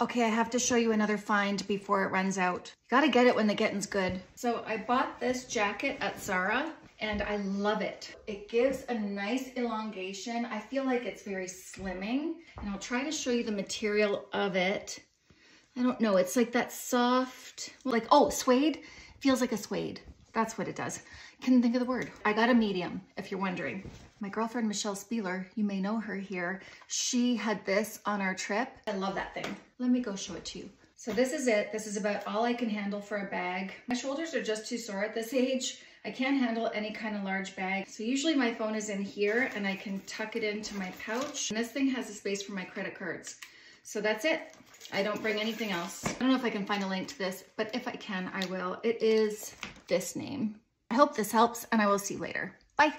Okay, I have to show you another find before it runs out. You gotta get it when the getting's good. So I bought this jacket at Zara and I love it. It gives a nice elongation. I feel like it's very slimming, and I'll try to show you the material of it. I don't know, it's like that soft, like, oh, suede. Feels like a suede. That's what it does. Couldn't think of the word. I got a medium, if you're wondering. My girlfriend, Michelle Spieler, you may know her here. She had this on our trip. I love that thing. Let me go show it to you. So this is it. This is about all I can handle for a bag. My shoulders are just too sore at this age. I can't handle any kind of large bag. So usually my phone is in here and I can tuck it into my pouch. And this thing has a space for my credit cards. So that's it. I don't bring anything else. I don't know if I can find a link to this, but if I can, I will. It is this name. I hope this helps, and I will see you later. Bye.